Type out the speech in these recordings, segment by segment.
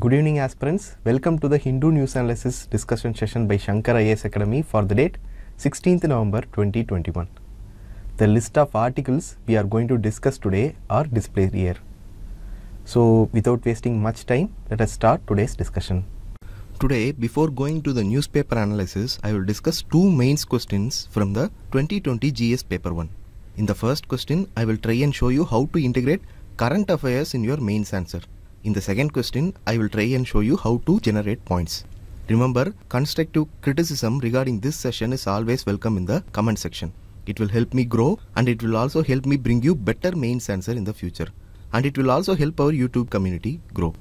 Good evening aspirants, welcome to the Hindu News Analysis discussion session by Shankar IAS Academy for the date 16th November 2021. The list of articles we are going to discuss today are displayed here. So without wasting much time, let us start today's discussion. Today, before going to the newspaper analysis, I will discuss two mains questions from the 2020 GS paper 1. In the first question, I will try and show you how to integrate current affairs in your mains answer. In the second question, I will try and show you how to generate points. Remember, constructive criticism regarding this session is always welcome in the comment section. It will help me grow and it will also help me bring you better mains answer in the future. And it will also help our YouTube community grow.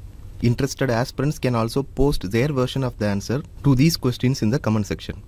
Interested aspirants can also post their version of the answer to these questions in the comment section.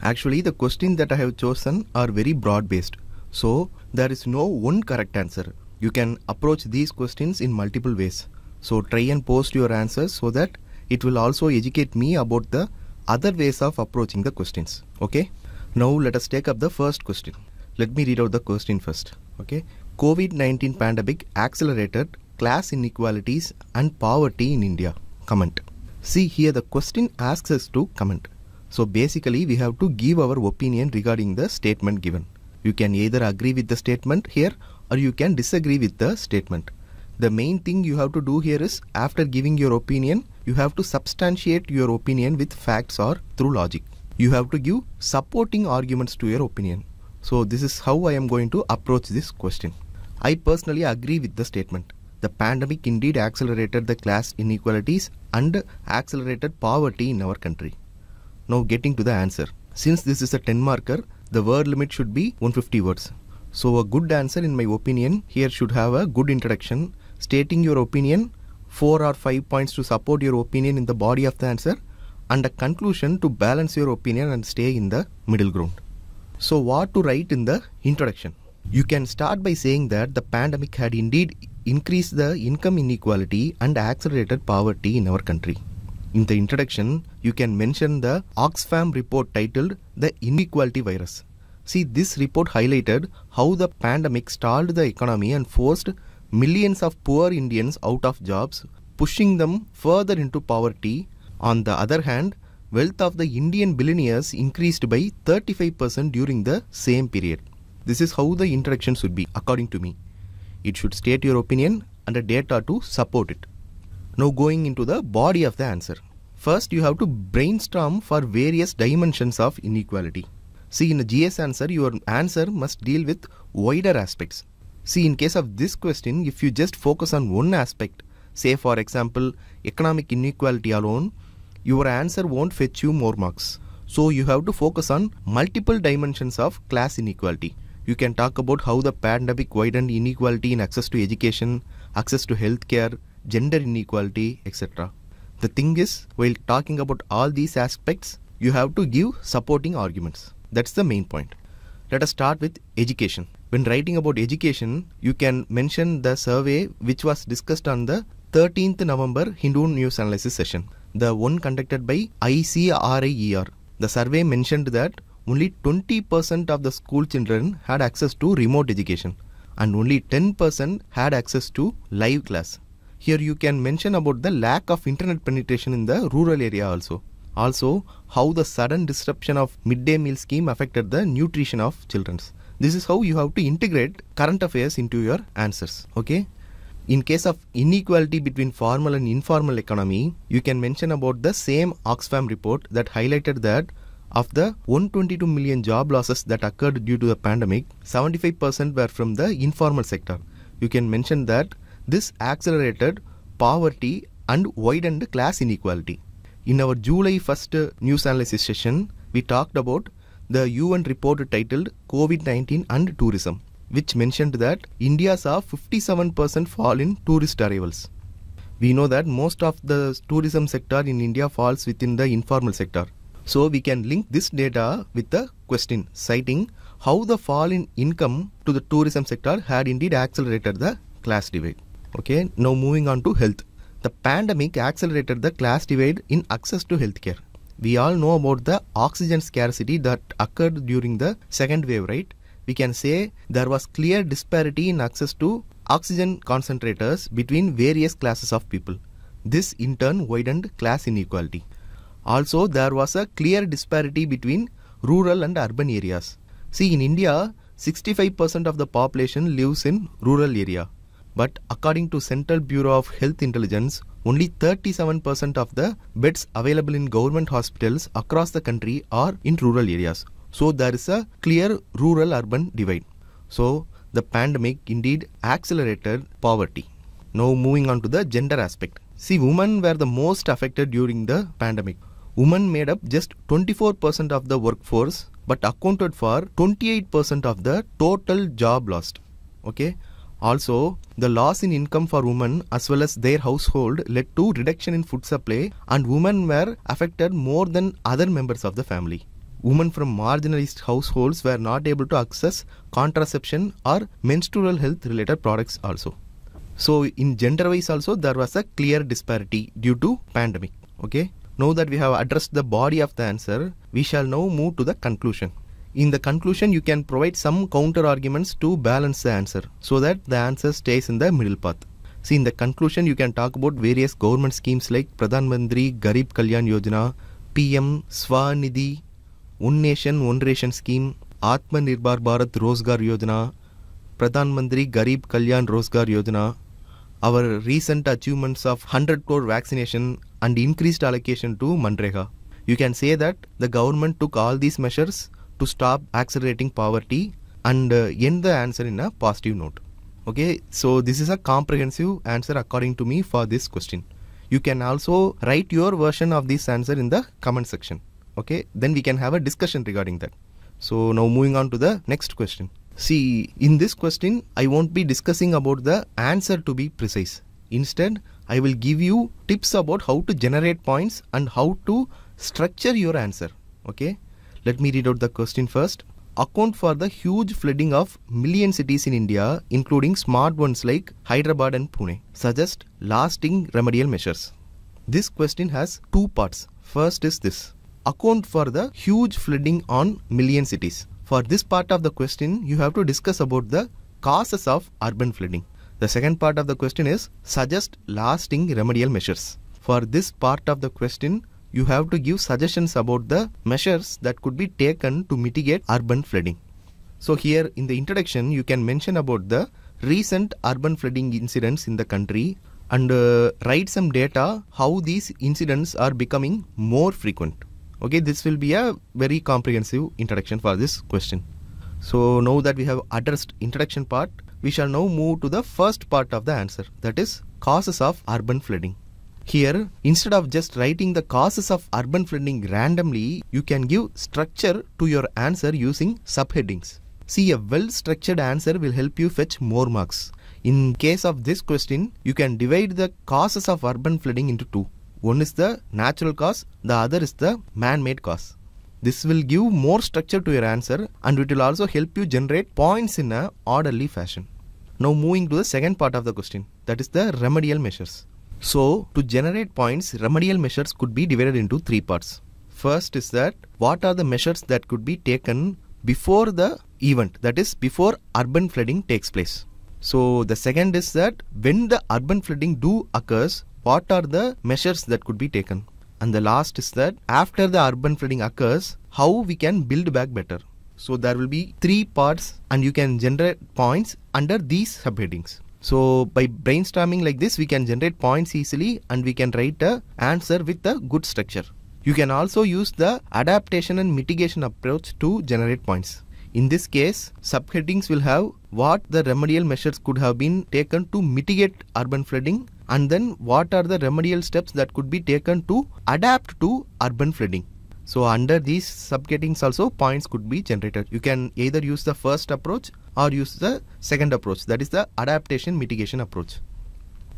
Actually, the questions that I have chosen are very broad based. So, there is no one correct answer. You can approach these questions in multiple ways. So, try and post your answers so that it will also educate me about the other ways of approaching the questions. Okay. Now, let us take up the first question. Let me read out the question first. Okay. COVID-19 pandemic accelerated class inequalities and poverty in India. Comment. See here, the question asks us to comment. So, basically, we have to give our opinion regarding the statement given. You can either agree with the statement here or you can disagree with the statement. The main thing you have to do here is, after giving your opinion, you have to substantiate your opinion with facts or through logic. You have to give supporting arguments to your opinion. So this is how I am going to approach this question. I personally agree with the statement. The pandemic indeed accelerated the class inequalities and accelerated poverty in our country. Now getting to the answer. Since this is a 10 marker, the word limit should be 150 words. So a good answer in my opinion here should have a good introduction, stating your opinion, 4 or 5 points to support your opinion in the body of the answer, and a conclusion to balance your opinion and stay in the middle ground. So what to write in the introduction? You can start by saying that the pandemic had indeed increased the income inequality and accelerated poverty in our country. In the introduction, you can mention the Oxfam report titled The Inequality Virus. See, this report highlighted how the pandemic stalled the economy and forced millions of poor Indians out of jobs, pushing them further into poverty. On the other hand, wealth of the Indian billionaires increased by 35% during the same period. This is how the introduction should be, according to me. It should state your opinion and the data to support it. Now going into the body of the answer. First, you have to brainstorm for various dimensions of inequality. See, in a GS answer, your answer must deal with wider aspects. See, in case of this question, if you just focus on one aspect, say for example, economic inequality alone, your answer won't fetch you more marks. So you have to focus on multiple dimensions of class inequality. You can talk about how the pandemic widened inequality in access to education, access to healthcare, gender inequality, etc. The thing is, while talking about all these aspects, you have to give supporting arguments. That's the main point. Let us start with education. When writing about education, you can mention the survey which was discussed on the 13th November Hindu News Analysis session. The one conducted by ICRIER. The survey mentioned that only 20% of the school children had access to remote education and only 10% had access to live class. Here you can mention about the lack of internet penetration in the rural area also. Also, how the sudden disruption of midday meal scheme affected the nutrition of children. This is how you have to integrate current affairs into your answers. Okay. In case of inequality between formal and informal economy, you can mention about the same Oxfam report that highlighted that of the 122 million job losses that occurred due to the pandemic, 75% were from the informal sector. You can mention that this accelerated poverty and widened class inequality. In our July 1st news analysis session, we talked about the UN report titled COVID-19 and Tourism, which mentioned that India saw 57% fall in tourist arrivals. We know that most of the tourism sector in India falls within the informal sector. So we can link this data with the question citing how the fall in income to the tourism sector had indeed accelerated the class divide. Okay, now moving on to health. The pandemic accelerated the class divide in access to healthcare. We all know about the oxygen scarcity that occurred during the second wave, right? We can say there was clear disparity in access to oxygen concentrators between various classes of people. This in turn widened class inequality. Also, there was a clear disparity between rural and urban areas. See, in India, 65% of the population lives in rural area. But according to Central Bureau of Health Intelligence, only 37% of the beds available in government hospitals across the country are in rural areas. So there is a clear rural-urban divide. So the pandemic indeed accelerated poverty. Now moving on to the gender aspect. See, women were the most affected during the pandemic. Women made up just 24% of the workforce but accounted for 28% of the total job lost. Okay. Also, the loss in income for women as well as their household led to reduction in food supply, and women were affected more than other members of the family. Women from marginalized households were not able to access contraception or menstrual health related products also. So in gender wise also there was a clear disparity due to pandemic. Okay. Now that we have addressed the body of the answer, we shall now move to the conclusion. In the conclusion, you can provide some counter arguments to balance the answer so that the answer stays in the middle path. See, in the conclusion, you can talk about various government schemes like Pradhan Mantri Garib Kalyan Yojana, PM Svanidhi, One Nation One Ration Scheme, Atmanirbhar Bharat Rozgar Yojana, Pradhan Mantri Garib Kalyan Rozgar Yojana, our recent achievements of 100 crore vaccination and increased allocation to MGNREGA. You can say that the government took all these measures to stop accelerating poverty and end the answer in a positive note. Okay, so this is a comprehensive answer according to me for this question. You can also write your version of this answer in the comment section. Okay, then we can have a discussion regarding that. So now moving on to the next question. See, in this question, I won't be discussing about the answer to be precise. Instead, I will give you tips about how to generate points and how to structure your answer. Okay. Let me read out the question first. Account for the huge flooding of million cities in India, including smart ones like Hyderabad and Pune. Suggest lasting remedial measures. This question has two parts. First is this. Account for the huge flooding on million cities. For this part of the question, you have to discuss about the causes of urban flooding. The second part of the question is suggest lasting remedial measures. For this part of the question, you have to give suggestions about the measures that could be taken to mitigate urban flooding. So here in the introduction, you can mention about the recent urban flooding incidents in the country and write some data how these incidents are becoming more frequent. Okay, this will be a very comprehensive introduction for this question. So now that we have addressed introduction part, we shall now move to the first part of the answer, that is causes of urban flooding. Here, instead of just writing the causes of urban flooding randomly, you can give structure to your answer using subheadings. See, a well-structured answer will help you fetch more marks. In case of this question, you can divide the causes of urban flooding into two. One is the natural cause, the other is the man-made cause. This will give more structure to your answer and it will also help you generate points in an orderly fashion. Now moving to the second part of the question, that is the remedial measures. So, to generate points, remedial measures could be divided into three parts. First is that, what are the measures that could be taken before the event, that is, before urban flooding takes place. So, the second is that, when the urban flooding do occurs, what are the measures that could be taken. And the last is that, after the urban flooding occurs, how we can build back better. So, there will be three parts and you can generate points under these subheadings. So by brainstorming like this, we can generate points easily and we can write an answer with a good structure. You can also use the adaptation and mitigation approach to generate points. In this case, subheadings will have what the remedial measures could have been taken to mitigate urban flooding and then what are the remedial steps that could be taken to adapt to urban flooding. So under these subheadings also points could be generated. You can either use the first approach or use the second approach, that is the adaptation mitigation approach.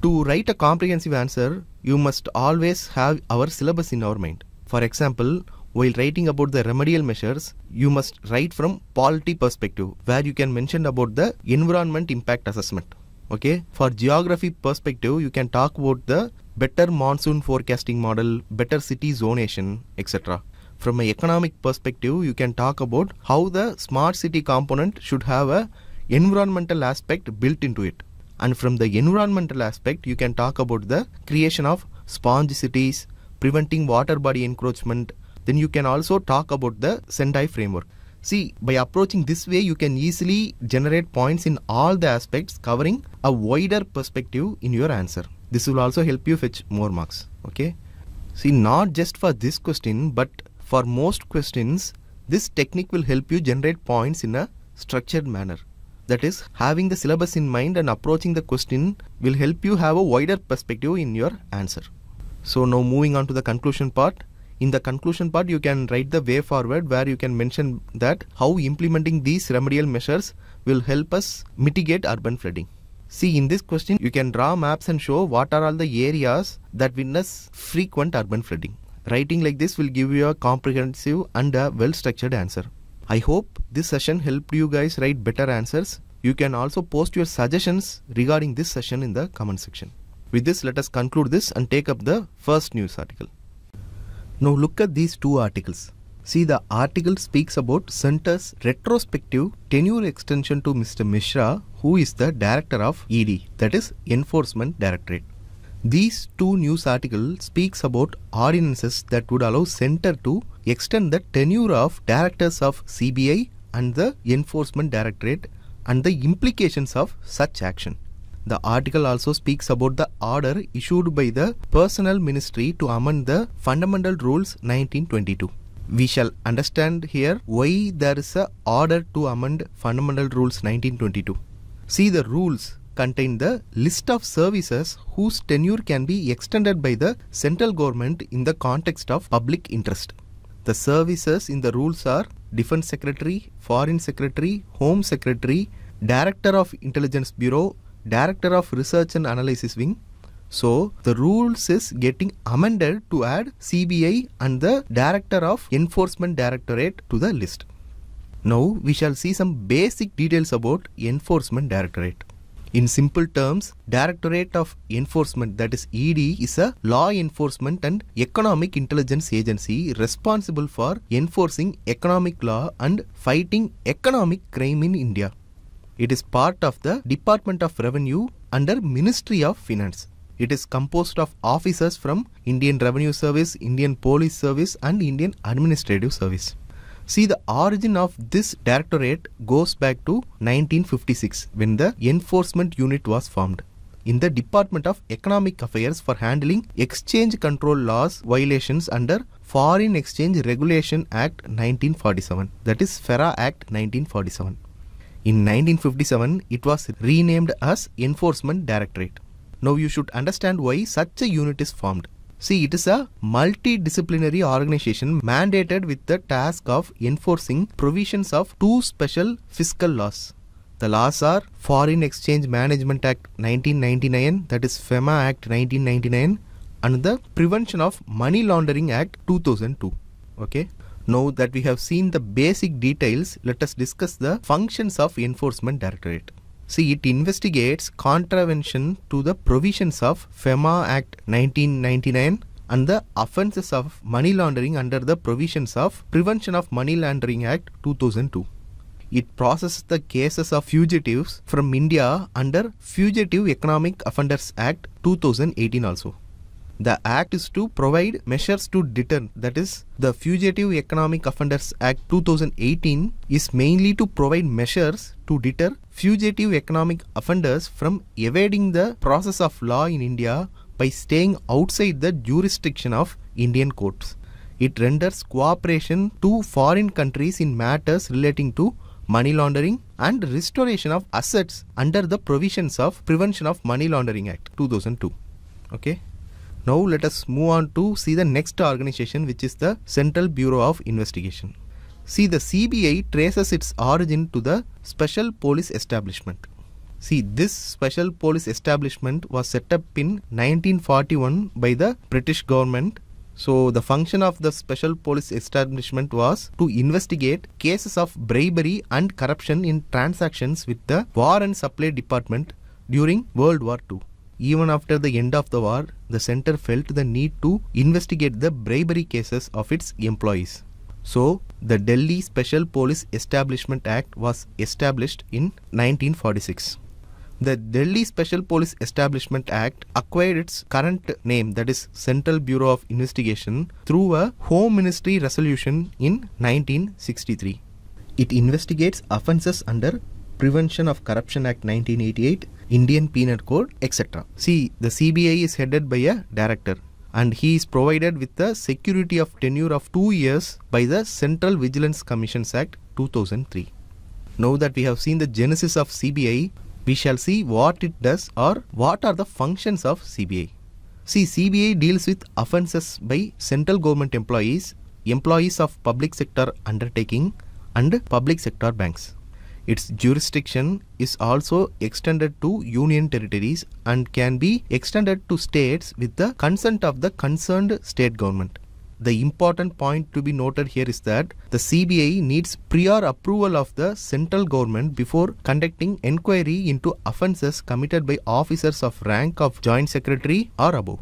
To write a comprehensive answer, you must always have our syllabus in our mind. For example, while writing about the remedial measures, you must write from polity perspective, where you can mention about the environment impact assessment. Okay, for geography perspective, you can talk about the better monsoon forecasting model, better city zonation, etc. From an economic perspective, you can talk about how the smart city component should have an environmental aspect built into it. And from the environmental aspect, you can talk about the creation of sponge cities, preventing water body encroachment. Then you can also talk about the Sendai framework. See, by approaching this way, you can easily generate points in all the aspects, covering a wider perspective in your answer. This will also help you fetch more marks. Okay. See, not just for this question, but for most questions, this technique will help you generate points in a structured manner. That is, having the syllabus in mind and approaching the question will help you have a wider perspective in your answer. So now moving on to the conclusion part. In the conclusion part, you can write the way forward, where you can mention that how implementing these remedial measures will help us mitigate urban flooding. See, in this question, you can draw maps and show what are all the areas that witness frequent urban flooding. Writing like this will give you a comprehensive and a well-structured answer. I hope this session helped you guys write better answers. You can also post your suggestions regarding this session in the comment section. With this, let us conclude this and take up the first news article. Now look at these two articles. See, the article speaks about Centre's retrospective tenure extension to Mr. Mishra, who is the director of ED, that is Enforcement Directorate. These two news articles speaks about ordinances that would allow Centre to extend the tenure of directors of CBI and the Enforcement Directorate and the implications of such action. The article also speaks about the order issued by the Personnel Ministry to amend the Fundamental Rules 1922. We shall understand here why there is an order to amend Fundamental Rules 1922. See, the rules contain the list of services whose tenure can be extended by the central government in the context of public interest. The services in the rules are Defense Secretary, Foreign Secretary, Home Secretary, Director of Intelligence Bureau, Director of Research and Analysis Wing. So, the rules is getting amended to add CBI and the Director of Enforcement Directorate to the list. Now, we shall see some basic details about Enforcement Directorate. In simple terms, Directorate of Enforcement, that is ED, is a law enforcement and economic intelligence agency responsible for enforcing economic law and fighting economic crime in India. It is part of the Department of Revenue under Ministry of Finance. It is composed of officers from Indian Revenue Service, Indian Police Service and Indian Administrative Service. See, the origin of this directorate goes back to 1956, when the Enforcement Unit was formed in the Department of Economic Affairs for handling exchange control laws violations under Foreign Exchange Regulation Act 1947, that is FERA Act 1947. In 1957, it was renamed as Enforcement Directorate. Now you should understand why such a unit is formed. See, it is a multidisciplinary organization mandated with the task of enforcing provisions of two special fiscal laws. The laws are Foreign Exchange Management Act 1999, that is FEMA Act 1999, and the Prevention of Money Laundering Act 2002. Okay. Now that we have seen the basic details, let us discuss the functions of Enforcement Directorate. See, it investigates contravention to the provisions of FEMA Act 1999 and the offences of money laundering under the provisions of Prevention of Money Laundering Act 2002. It processes the cases of fugitives from India under Fugitive Economic Offenders Act 2018 also. The act is to provide measures to deter, that is, the Fugitive Economic Offenders Act 2018 is mainly to provide measures to deter fugitive economic offenders from evading the process of law in India by staying outside the jurisdiction of Indian courts. It renders cooperation to foreign countries in matters relating to money laundering and restoration of assets under the provisions of Prevention of Money Laundering Act 2002. Okay. Now let us move on to see the next organization, which is the Central Bureau of Investigation. See, the CBI traces its origin to the Special Police Establishment. See, this Special Police Establishment was set up in 1941 by the British government. So the function of the Special Police Establishment was to investigate cases of bribery and corruption in transactions with the War and Supply Department during World War II. Even after the end of the war, the center felt the need to investigate the bribery cases of its employees. So, the Delhi Special Police Establishment Act was established in 1946. The Delhi Special Police Establishment Act acquired its current name, that is Central Bureau of Investigation, through a Home Ministry resolution in 1963. It investigates offences under Prevention of Corruption Act 1988, Indian Penal Code, etc. See, the CBI is headed by a director, and he is provided with the security of tenure of 2 years by the Central Vigilance Commissions Act 2003. Now that we have seen the genesis of CBI, we shall see what it does or what are the functions of CBI. See, CBI deals with offences by central government employees, employees of public sector undertaking and public sector banks. Its jurisdiction is also extended to union territories and can be extended to states with the consent of the concerned state government. The important point to be noted here is that the CBI needs prior approval of the central government before conducting enquiry into offences committed by officers of rank of Joint Secretary or above.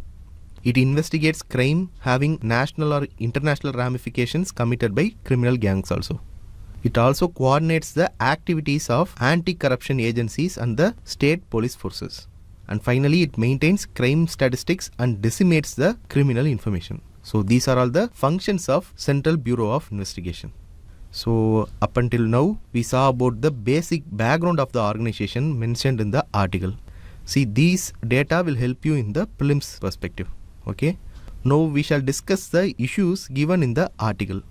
It investigates crime having national or international ramifications committed by criminal gangs also. It also coordinates the activities of anti-corruption agencies and the state police forces. And finally, it maintains crime statistics and disseminates the criminal information. So these are all the functions of Central Bureau of Investigation. So up until now, we saw about the basic background of the organization mentioned in the article. See, these data will help you in the prelims perspective. Okay. Now we shall discuss the issues given in the article.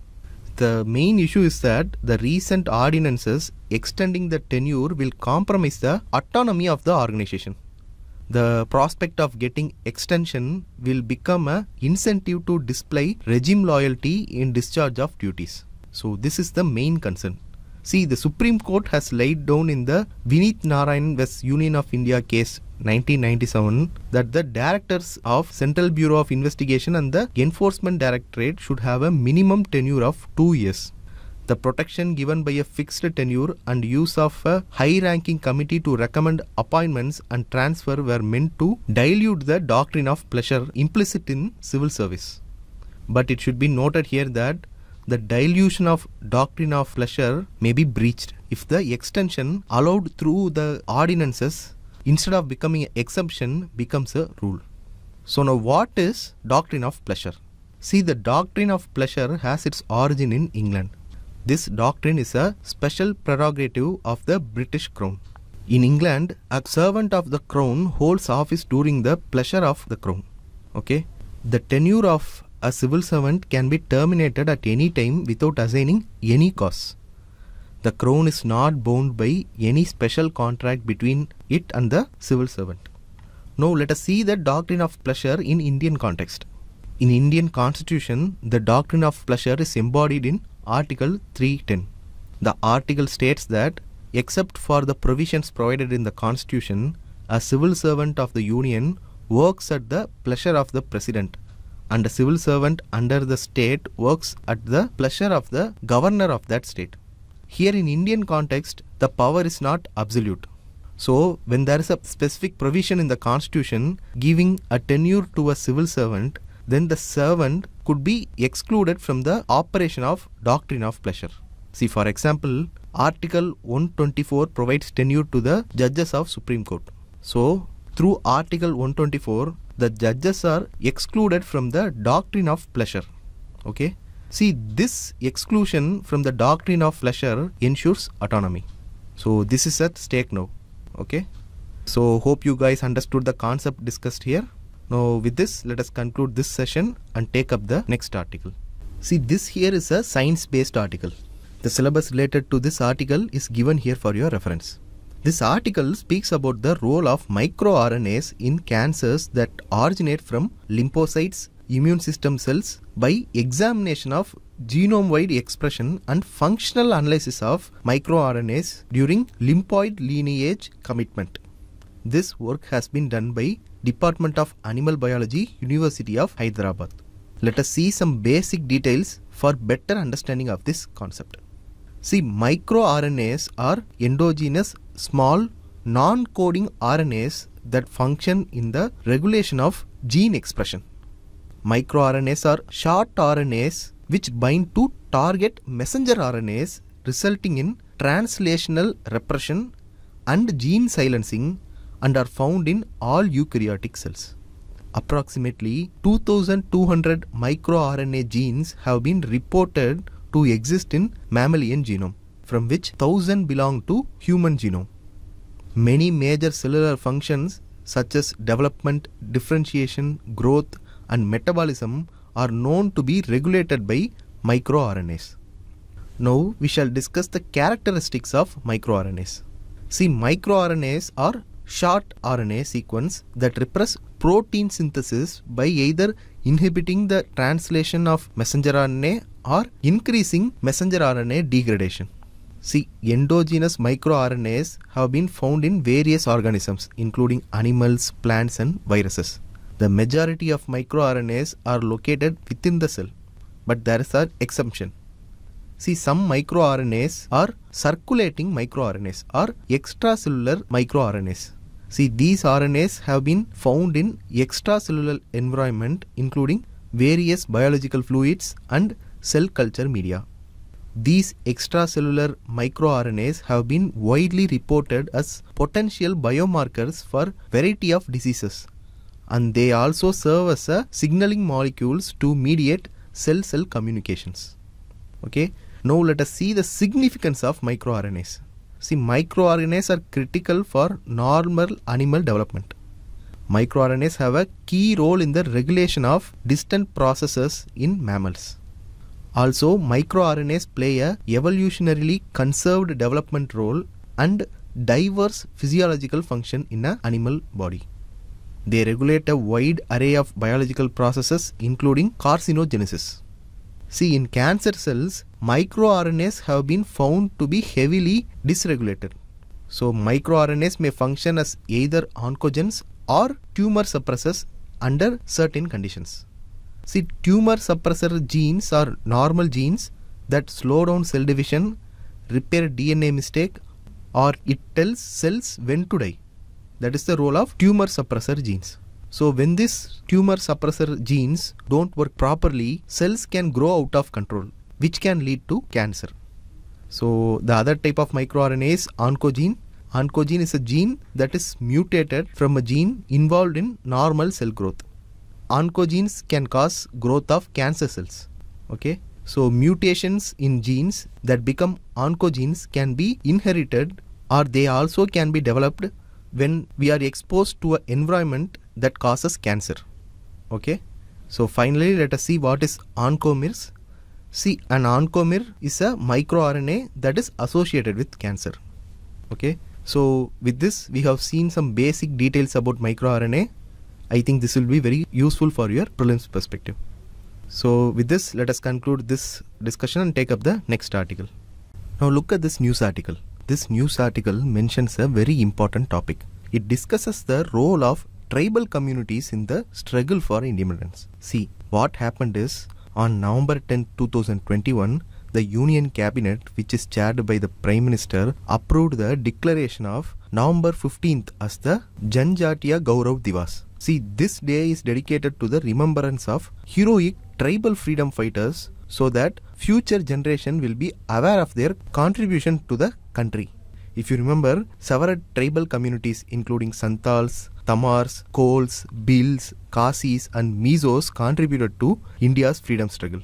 The main issue is that the recent ordinances extending the tenure will compromise the autonomy of the organization. The prospect of getting extension will become an incentive to display regime loyalty in discharge of duties. So this is the main concern. See, the Supreme Court has laid down in the Vineet Narayan vs Union of India case 1997 that the directors of Central Bureau of Investigation and the Enforcement Directorate should have a minimum tenure of 2 years. The protection given by a fixed tenure and use of a high-ranking committee to recommend appointments and transfer were meant to dilute the doctrine of pleasure implicit in civil service. But it should be noted here that the dilution of doctrine of pleasure may be breached if the extension allowed through the ordinances instead of becoming an exemption becomes a rule. So now what is doctrine of pleasure? See, the doctrine of pleasure has its origin in England. This doctrine is a special prerogative of the British Crown. In England, a servant of the Crown holds office during the pleasure of the Crown. Okay? The tenure of a civil servant can be terminated at any time without assigning any cause. The Crown is not bound by any special contract between it and the civil servant. Now let us see the doctrine of pleasure in Indian context. In Indian Constitution, the doctrine of pleasure is embodied in Article 310. The article states that, except for the provisions provided in the Constitution, a civil servant of the Union works at the pleasure of the President, and a civil servant under the state works at the pleasure of the governor of that state. Here in Indian context, the power is not absolute. So, when there is a specific provision in the Constitution giving a tenure to a civil servant, then the servant could be excluded from the operation of doctrine of pleasure. See, for example, Article 124 provides tenure to the judges of Supreme Court. So, through Article 124, the judges are excluded from the doctrine of pleasure. Okay. See, this exclusion from the doctrine of pleasure ensures autonomy. So, this is at stake now. Okay. So, hope you guys understood the concept discussed here. Now, with this, let us conclude this session and take up the next article. See, this here is a science-based article. The syllabus related to this article is given here for your reference. This article speaks about the role of microRNAs in cancers that originate from lymphocytes, immune system cells by examination of genome-wide expression and functional analysis of microRNAs during lymphoid lineage commitment. This work has been done by Department of Animal Biology, University of Hyderabad. Let us see some basic details for better understanding of this concept. See, microRNAs are endogenous small non-coding RNAs that function in the regulation of gene expression. MicroRNAs are short RNAs which bind to target messenger RNAs, resulting in translational repression and gene silencing and are found in all eukaryotic cells. Approximately 2200 microRNA genes have been reported to exist in mammalian genome, from which 1000 belong to human genome. Many major cellular functions such as development, differentiation, growth and metabolism are known to be regulated by microRNAs. Now we shall discuss the characteristics of microRNAs. See, microRNAs are short RNA sequence that repress protein synthesis by either inhibiting the translation of messenger RNA or increasing messenger RNA degradation. See, endogenous microRNAs have been found in various organisms including animals, plants and viruses. The majority of microRNAs are located within the cell, but there is an exception. See, some microRNAs are circulating microRNAs or extracellular microRNAs. See, these RNAs have been found in extracellular environment including various biological fluids and cell culture media. These extracellular microRNAs have been widely reported as potential biomarkers for variety of diseases, and they also serve as a signaling molecules to mediate cell-cell communications. Okay, now let us see the significance of microRNAs. See, microRNAs are critical for normal animal development. MicroRNAs have a key role in the regulation of distant processes in mammals. Also, microRNAs play a evolutionarily conserved development role and diverse physiological function in an animal body. They regulate a wide array of biological processes including carcinogenesis. See, in cancer cells, microRNAs have been found to be heavily dysregulated. So, microRNAs may function as either oncogens or tumor suppressors under certain conditions. See, tumor suppressor genes are normal genes that slow down cell division, repair DNA mistake, or it tells cells when to die. That is the role of tumor suppressor genes. So when these tumor suppressor genes don't work properly, cells can grow out of control, which can lead to cancer. So the other type of microRNA is oncogene. Oncogene is a gene that is mutated from a gene involved in normal cell growth. Oncogenes can cause growth of cancer cells. Okay, so mutations in genes that become oncogenes can be inherited, or they also can be developed when we are exposed to an environment that causes cancer. Okay, so finally let us see what is oncomeres. See, an oncomere is a microRNA that is associated with cancer. Okay, so with this we have seen some basic details about microRNA. I think this will be very useful for your prelims perspective. So with this, let us conclude this discussion and take up the next article. Now look at this news article. This news article mentions a very important topic. It discusses the role of tribal communities in the struggle for independence. See, what happened is, on November 10, 2021, the Union Cabinet, which is chaired by the Prime Minister, approved the declaration of November 15th as the Janjatiya Gaurav Divas. See, this day is dedicated to the remembrance of heroic tribal freedom fighters, so that future generation will be aware of their contribution to the country. If you remember, several tribal communities including Santals, Tamars, Kols, Bhils, Khasis and Mizos contributed to India's freedom struggle.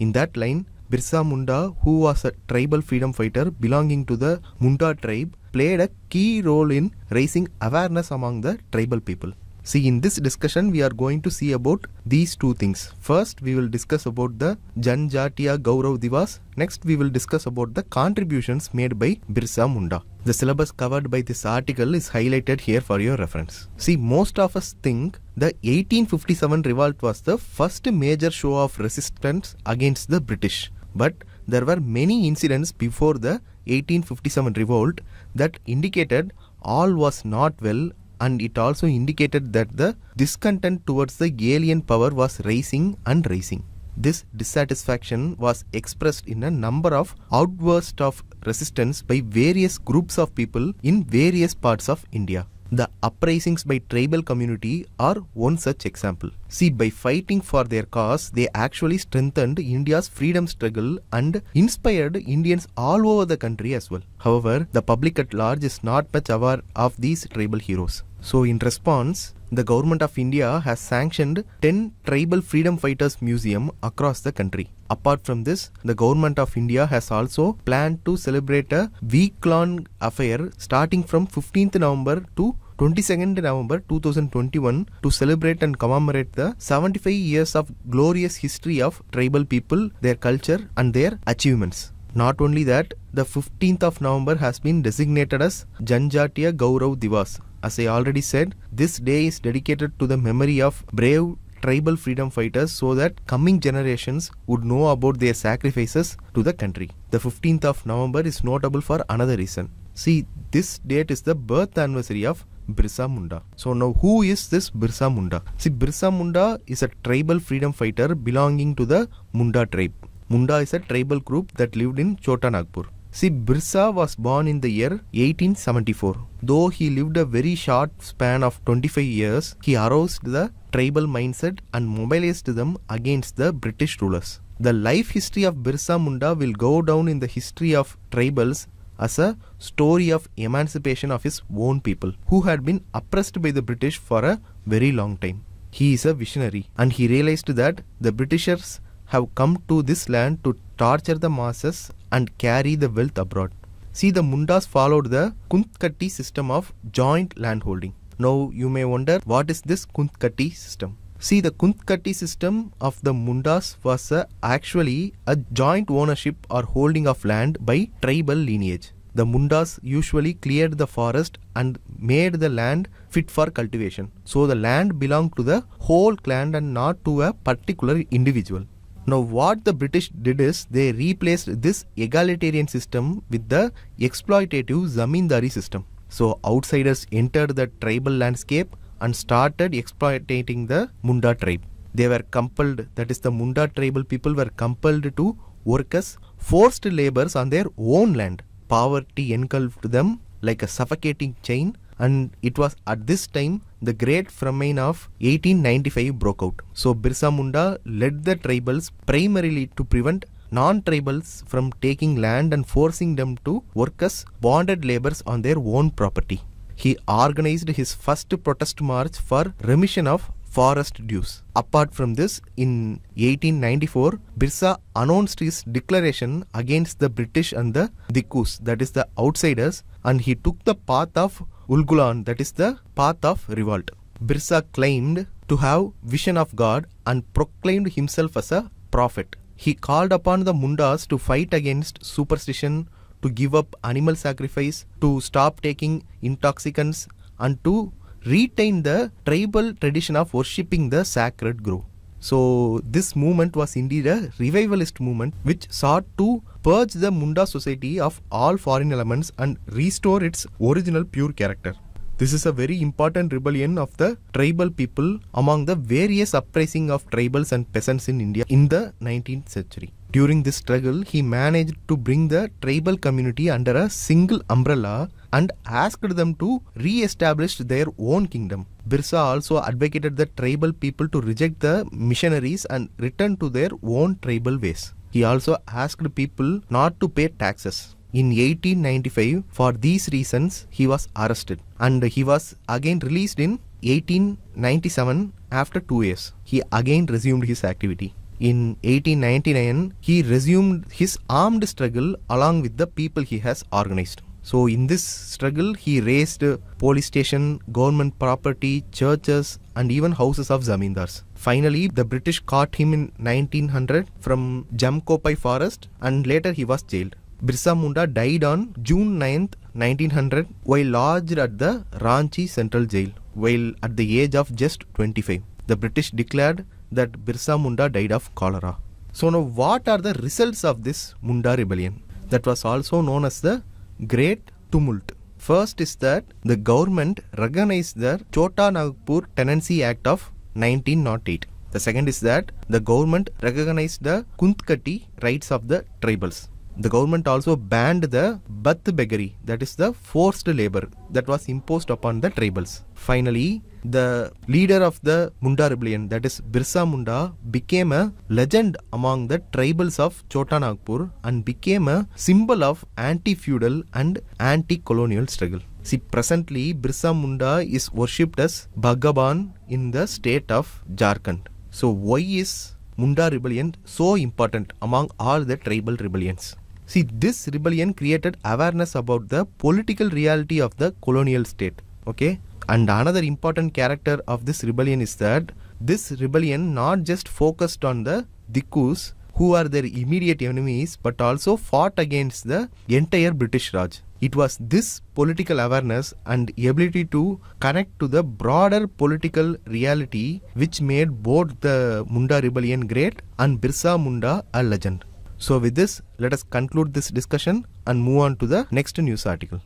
In that line, Birsa Munda, who was a tribal freedom fighter belonging to the Munda tribe, played a key role in raising awareness among the tribal people. See, in this discussion, we are going to see about these two things. First, we will discuss about the Janjatiya Gaurav Divas. Next, we will discuss about the contributions made by Birsa Munda. The syllabus covered by this article is highlighted here for your reference. See, most of us think the 1857 revolt was the first major show of resistance against the British. But there were many incidents before the 1857 revolt that indicated all was not well, and it also indicated that the discontent towards the alien power was rising and rising. This dissatisfaction was expressed in a number of outbursts of resistance by various groups of people in various parts of India. The uprisings by tribal community are one such example. See, by fighting for their cause, they actually strengthened India's freedom struggle and inspired Indians all over the country as well. However, the public at large is not much aware of these tribal heroes. So in response, the government of India has sanctioned 10 tribal freedom fighters museum across the country. Apart from this, the government of India has also planned to celebrate a week-long affair starting from 15th November to 22nd November 2021 to celebrate and commemorate the 75 years of glorious history of tribal people, their culture and their achievements. Not only that, the 15th of November has been designated as Janjatiya Gaurav Divas. As I already said, this day is dedicated to the memory of brave tribal freedom fighters so that coming generations would know about their sacrifices to the country. The 15th of November is notable for another reason. See, this date is the birth anniversary of Birsa Munda. So now who is this Birsa Munda? See, Birsa Munda is a tribal freedom fighter belonging to the Munda tribe. Munda is a tribal group that lived in Chota Nagpur. See, Birsa was born in the year 1874. Though he lived a very short span of 25 years, he aroused the tribal mindset and mobilized them against the British rulers. The life history of Birsa Munda will go down in the history of tribals as a story of emancipation of his own people, who had been oppressed by the British for a very long time. He is a visionary, and he realized that the Britishers have come to this land to torture the masses and carry the wealth abroad. See, the Mundas followed the Kuntkatti system of joint landholding. Now, you may wonder, what is this Kuntkatti system? See, the Kuntkatti system of the Mundas was actually a joint ownership or holding of land by tribal lineage. The Mundas usually cleared the forest and made the land fit for cultivation. So, the land belonged to the whole clan and not to a particular individual. Now, what the British did is they replaced this egalitarian system with the exploitative zamindari system. So, outsiders entered the tribal landscape and started exploiting the Munda tribe. They were compelled, that is, the Munda tribal people were compelled to work as forced laborers on their own land. Poverty engulfed them like a suffocating chain, and it was at this time the Great Famine of 1895 broke out. So Birsa Munda led the tribals primarily to prevent non-tribals from taking land and forcing them to work as bonded laborers on their own property. He organized his first protest march for remission of forest dues. Apart from this, in 1894, Birsa announced his declaration against the British and the Dikus, that is the outsiders, and he took the path of Ulgulan, that is the path of revolt. Birsa claimed to have vision of God and proclaimed himself as a prophet. He called upon the Mundas to fight against superstition, to give up animal sacrifice, to stop taking intoxicants, and to retain the tribal tradition of worshipping the sacred grove. So this movement was indeed a revivalist movement which sought to purge the Munda society of all foreign elements and restore its original pure character. This is a very important rebellion of the tribal people among the various uprising of tribals and peasants in India in the 19th century. During this struggle, he managed to bring the tribal community under a single umbrella and asked them to re-establish their own kingdom. Birsa also advocated the tribal people to reject the missionaries and return to their own tribal ways. He also asked people not to pay taxes. In 1895, for these reasons, he was arrested, and he was again released in 1897 after 2 years. He again resumed his activity. In 1899, he resumed his armed struggle along with the people he has organized. So in this struggle, he razed police station, government property, churches and even houses of zamindars. Finally, the British caught him in 1900 from Jamkopai forest, and later he was jailed. Birsa Munda died on June 9, 1900 while lodged at the Ranchi Central Jail, while at the age of just 25. The British declared that Birsa Munda died of cholera. So now what are the results of this Munda rebellion? That was also known as the Great Tumult. First is that the government recognized the Chota Nagpur Tenancy Act of 1908. The second is that the government recognized the Kuntkatti rights of the tribals. The government also banned the bath beggary, that is the forced labor that was imposed upon the tribals. Finally, the leader of the Munda rebellion, that is Birsa Munda, became a legend among the tribals of Chota Nagpur and became a symbol of anti-feudal and anti-colonial struggle. See, presently, Birsa Munda is worshipped as Bhagavan in the state of Jharkhand. So why is Munda rebellion so important among all the tribal rebellions? See, this rebellion created awareness about the political reality of the colonial state. Okay? And another important character of this rebellion is that this rebellion not just focused on the Dikus, who are their immediate enemies, but also fought against the entire British Raj. It was this political awareness and ability to connect to the broader political reality which made both the Munda rebellion great and Birsa Munda a legend. So with this, let us conclude this discussion and move on to the next news article.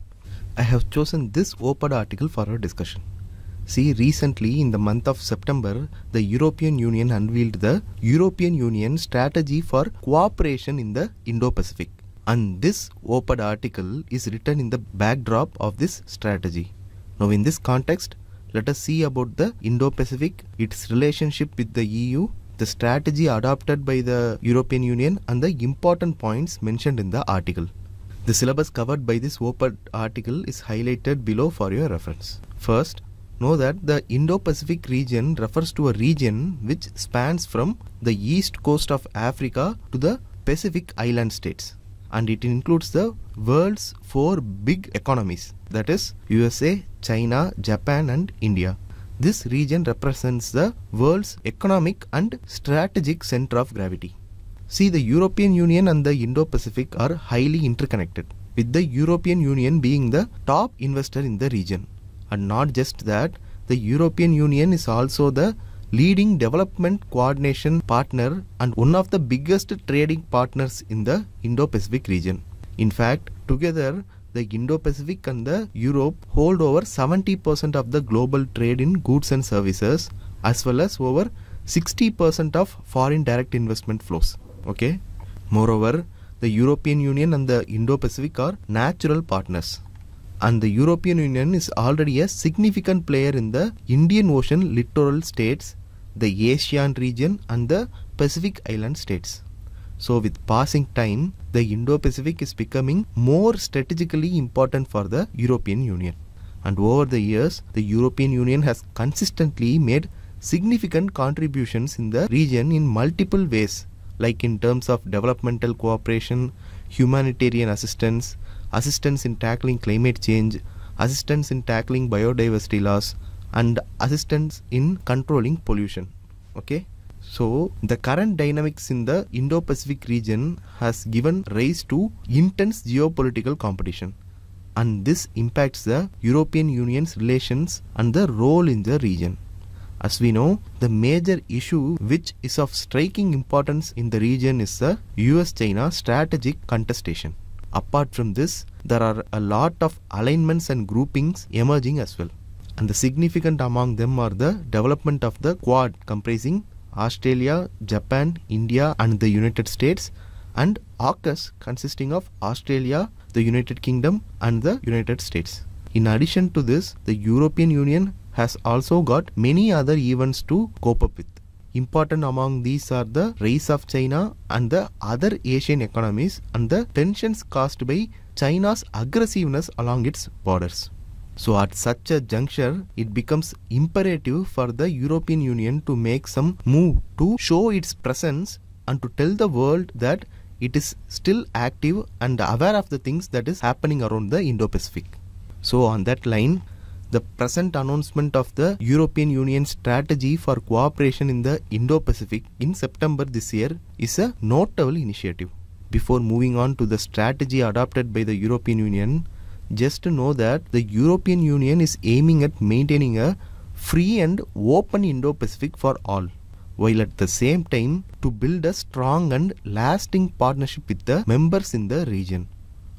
I have chosen this OPAD article for our discussion. See, recently in the month of September, the European Union unveiled the European Union strategy for cooperation in the Indo-Pacific. And this OPAD article is written in the backdrop of this strategy. Now in this context, let us see about the Indo-Pacific, its relationship with the EU, the strategy adopted by the European Union and the important points mentioned in the article. The syllabus covered by this OPAD article is highlighted below for your reference. First, know that the Indo-Pacific region refers to a region which spans from the east coast of Africa to the Pacific Island states. And it includes the world's 4 big economies, that is USA, China, Japan and India. This region represents the world's economic and strategic center of gravity. See, the European Union and the Indo-Pacific are highly interconnected, with the European Union being the top investor in the region. And not just that, the European Union is also the leading development coordination partner and one of the biggest trading partners in the Indo-Pacific region. In fact, together, the Indo-Pacific and the Europe hold over 70% of the global trade in goods and services, as well as over 60% of foreign direct investment flows. Okay? Moreover, the European Union and the Indo-Pacific are natural partners. And the European Union is already a significant player in the Indian Ocean littoral states, the ASEAN region and the Pacific Island states. So with passing time, the Indo-Pacific is becoming more strategically important for the European Union. And over the years, the European Union has consistently made significant contributions in the region in multiple ways, like in terms of developmental cooperation, humanitarian assistance, assistance in tackling climate change, assistance in tackling biodiversity loss, and assistance in controlling pollution. Okay? So, the current dynamics in the Indo-Pacific region has given rise to intense geopolitical competition. And this impacts the European Union's relations and the role in the region. As we know, the major issue which is of striking importance in the region is the US-China strategic contestation. Apart from this, there are a lot of alignments and groupings emerging as well. And the significant among them are the development of the Quad comprising Australia, Japan, India and the United States, and AUKUS consisting of Australia, the United Kingdom and the United States. In addition to this, the European Union has also got many other events to cope up with. Important among these are the rise of China and the other Asian economies and the tensions caused by China's aggressiveness along its borders. So at such a juncture, it becomes imperative for the European Union to make some move to show its presence and to tell the world that it is still active and aware of the things that is happening around the Indo-Pacific. So on that line, the present announcement of the European Union strategy for cooperation in the Indo-Pacific in September this year is a notable initiative. Before moving on to the strategy adopted by the European Union, just to know that the European Union is aiming at maintaining a free and open Indo-Pacific for all, while at the same time to build a strong and lasting partnership with the members in the region.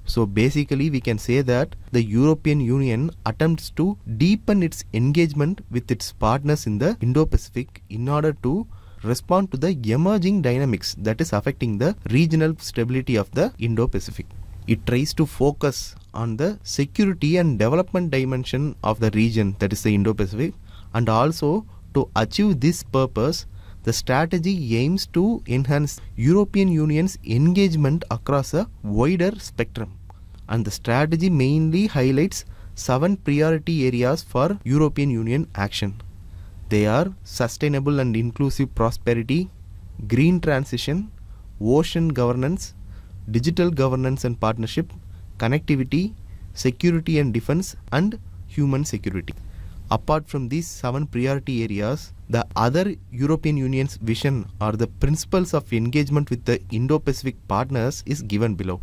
So basically we can say that the European Union attempts to deepen its engagement with its partners in the Indo-Pacific in order to respond to the emerging dynamics that is affecting the regional stability of the Indo-Pacific. It tries to focus on the security and development dimension of the region, that is the Indo-Pacific, and also to achieve this purpose, the strategy aims to enhance European Union's engagement across a wider spectrum. And the strategy mainly highlights 7 priority areas for European Union action. They are sustainable and inclusive prosperity, green transition, ocean governance, digital governance and partnership, connectivity, security and defense, and human security. Apart from these 7 priority areas, the other European Union's vision or the principles of engagement with the Indo-Pacific partners is given below.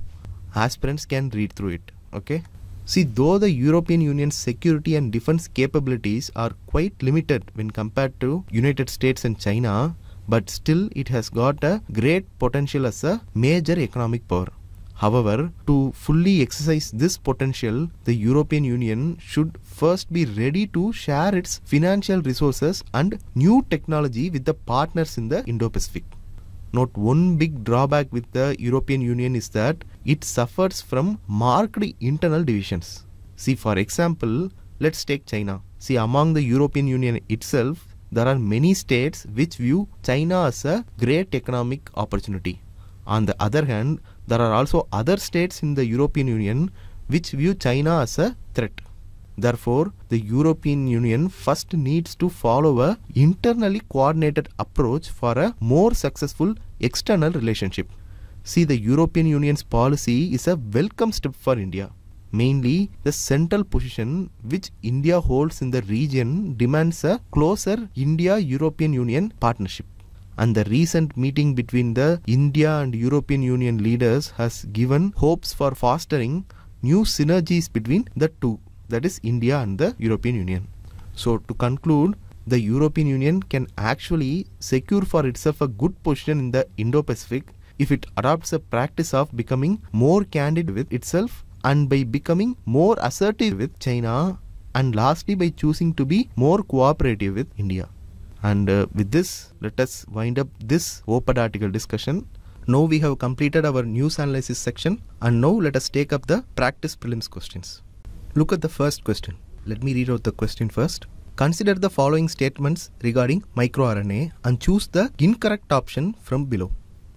Aspirants can read through it. Okay. See, though the European Union's security and defense capabilities are quite limited when compared to United States and China, but still it has got a great potential as a major economic power. However, to fully exercise this potential, the European Union should first be ready to share its financial resources and new technology with the partners in the Indo-Pacific. Note, one big drawback with the European Union is that it suffers from marked internal divisions. See, for example, let's take China. See, among the European Union itself, there are many states which view China as a great economic opportunity. On the other hand, there are also other states in the European Union which view China as a threat. Therefore, the European Union first needs to follow an internally coordinated approach for a more successful external relationship. See, the European Union's policy is a welcome step for India. Mainly, the central position which India holds in the region demands a closer India-European Union partnership. And the recent meeting between the India and European Union leaders has given hopes for fostering new synergies between the two, that is India and the European Union. So to conclude, the European Union can actually secure for itself a good position in the Indo-Pacific if it adopts a practice of becoming more candid with itself and by becoming more assertive with China, and lastly by choosing to be more cooperative with India. And with this, let us wind up this OPAD article discussion. Now we have completed our news analysis section, and now let us take up the practice prelims questions. Look at the first question. Let me read out the question first. Consider the following statements regarding microRNA and choose the incorrect option from below.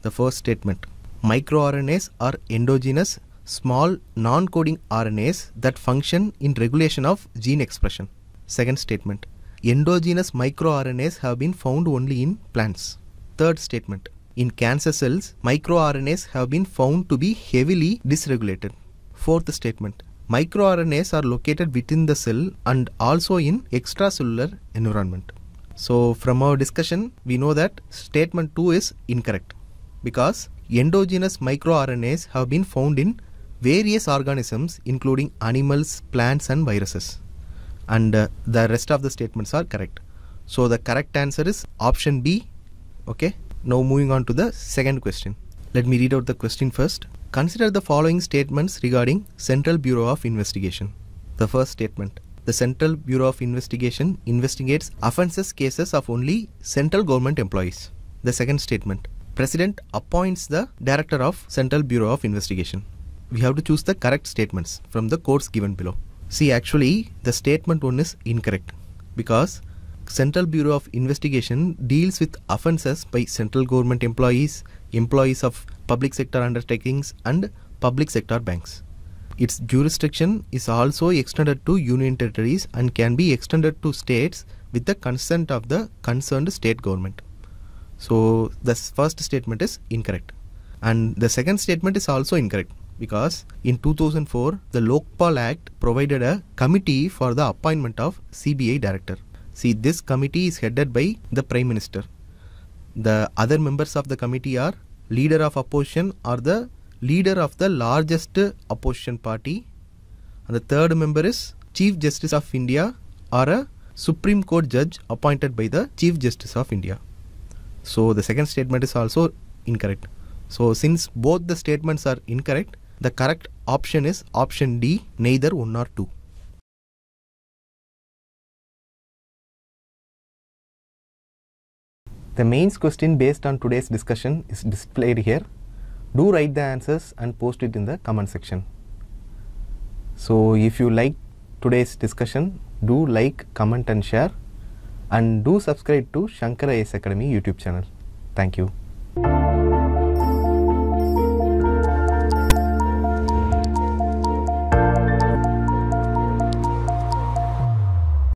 The first statement: microRNAs are endogenous small non-coding RNAs that function in regulation of gene expression. Second statement: endogenous microRNAs have been found only in plants. Third statement: in cancer cells, microRNAs have been found to be heavily dysregulated. Fourth statement: microRNAs are located within the cell and also in extracellular environment. So from our discussion, we know that statement 2 is incorrect, because endogenous microRNAs have been found in various organisms including animals, plants and viruses. And the rest of the statements are correct. So the correct answer is option B. Okay. Now moving on to the second question. Let me read out the question first. Consider the following statements regarding Central Bureau of Investigation. The first statement: the Central Bureau of Investigation investigates offences cases of only central government employees. The second statement: President appoints the Director of Central Bureau of Investigation. We have to choose the correct statements from the codes given below. See, actually the statement 1 is incorrect, because Central Bureau of Investigation deals with offences by central government employees, employees of public sector undertakings and public sector banks. Its jurisdiction is also extended to union territories and can be extended to states with the consent of the concerned state government. So the first statement is incorrect. And the second statement is also incorrect, because in 2004, the Lokpal Act provided a committee for the appointment of CBI director. See, this committee is headed by the Prime Minister. The other members of the committee are leader of opposition or the leader of the largest opposition party. And the third member is Chief Justice of India or a Supreme Court judge appointed by the Chief Justice of India. So the second statement is also incorrect. So since both the statements are incorrect, the correct option is option D, neither 1 nor 2. The mains question based on today's discussion is displayed here. Do write the answers and post it in the comment section. So if you like today's discussion, do like, comment and share, and do subscribe to Shankar IAS Academy YouTube channel. Thank you.